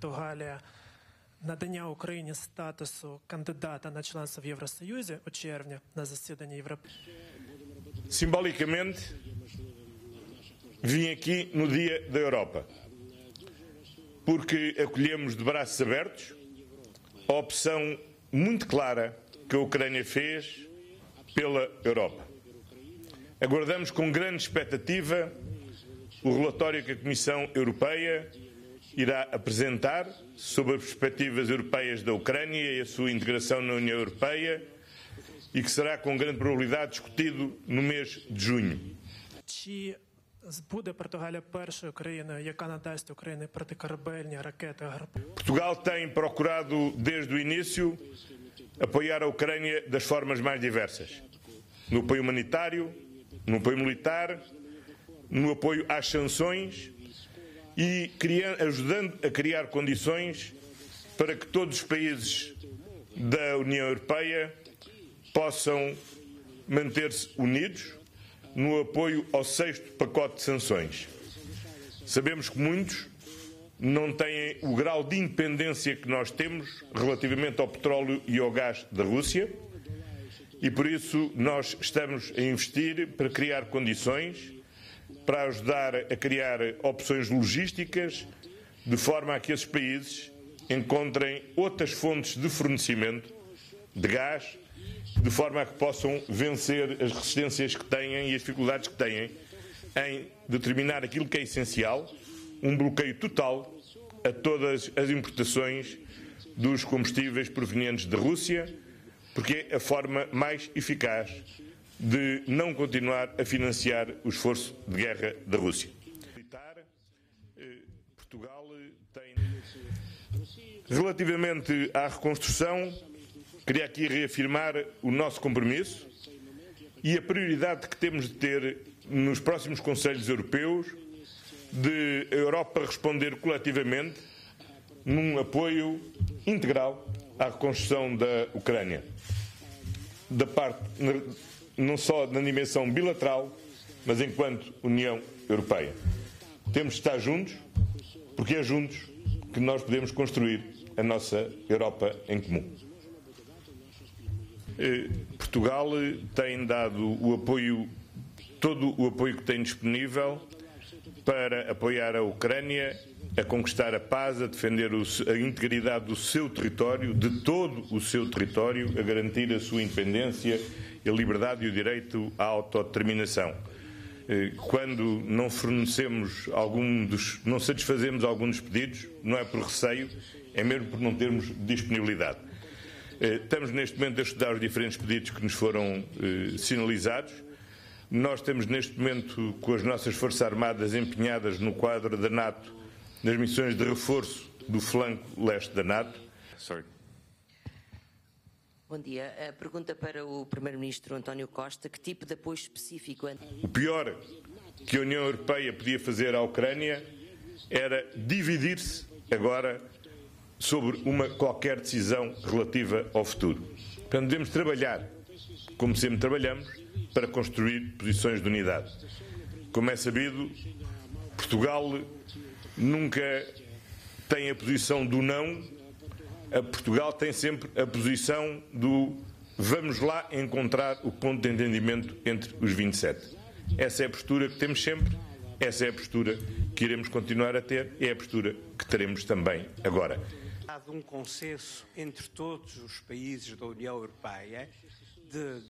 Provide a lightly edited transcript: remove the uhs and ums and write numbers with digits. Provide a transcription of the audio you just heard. Португалія, надання Україні статусу кандидата на членство в Євросоюзі у червні на засіданні Європейського Союзу. Simbolicamente, vim aqui no Dia da Europa, porque acolhemos de braços abertos a opção muito clara que a Ucrânia fez pela Europa. Aguardamos com grande expectativa o relatório que a Comissão Europeia irá apresentar sobre as perspectivas europeias da Ucrânia e a sua integração na União Europeia e que será com grande probabilidade discutido no mês de junho. Portugal tem procurado desde o início apoiar a Ucrânia das formas mais diversas, no apoio humanitário, no apoio militar, no apoio às sanções e ajudando a criar condições para que todos os países da União Europeia possam manter-se unidos no apoio ao 6º pacote de sanções. Sabemos que muitos não têm o grau de independência que nós temos relativamente ao petróleo e ao gás da Rússia e, por isso, nós estamos a investir para criar condições para ajudar a criar opções logísticas de forma a que esses países encontrem outras fontes de fornecimento de gás de forma a que possam vencer as resistências que têm e as dificuldades que têm em determinar aquilo que é essencial, um bloqueio total a todas as importações dos combustíveis provenientes da Rússia, porque é a forma mais eficaz de não continuar a financiar o esforço de guerra da Rússia. Relativamente à reconstrução, queria aqui reafirmar o nosso compromisso e a prioridade que temos de ter nos próximos Conselhos Europeus de a Europa responder coletivamente num apoio integral à reconstrução da Ucrânia, da parte não só na dimensão bilateral, mas enquanto União Europeia. Temos de estar juntos, porque é juntos que nós podemos construir a nossa Europa em comum. Portugal tem dado o apoio, todo o apoio que tem disponível para apoiar a Ucrânia a conquistar a paz, a defender a integridade do seu território, de todo o seu território, a garantir a sua independência, a liberdade e o direito à autodeterminação. Quando não fornecemos não satisfazemos algum dos pedidos, não é por receio, é mesmo por não termos disponibilidade. Estamos neste momento a estudar os diferentes pedidos que nos foram sinalizados. Nós temos neste momento, com as nossas Forças Armadas empenhadas no quadro da NATO, nas missões de reforço do flanco leste da NATO. Bom dia. A pergunta para o Primeiro-Ministro António Costa, que tipo de apoio específico... O pior que a União Europeia podia fazer à Ucrânia era dividir-se agora sobre qualquer decisão relativa ao futuro. Portanto, devemos trabalhar, como sempre trabalhamos, para construir posições de unidade. Como é sabido, Portugal nunca tem a posição do não, Portugal tem sempre a posição do vamos lá encontrar o ponto de entendimento entre os 27. Essa é a postura que temos sempre, essa é a postura que iremos continuar a ter, é a postura que teremos também agora. Há um consenso entre todos os países da União Europeia de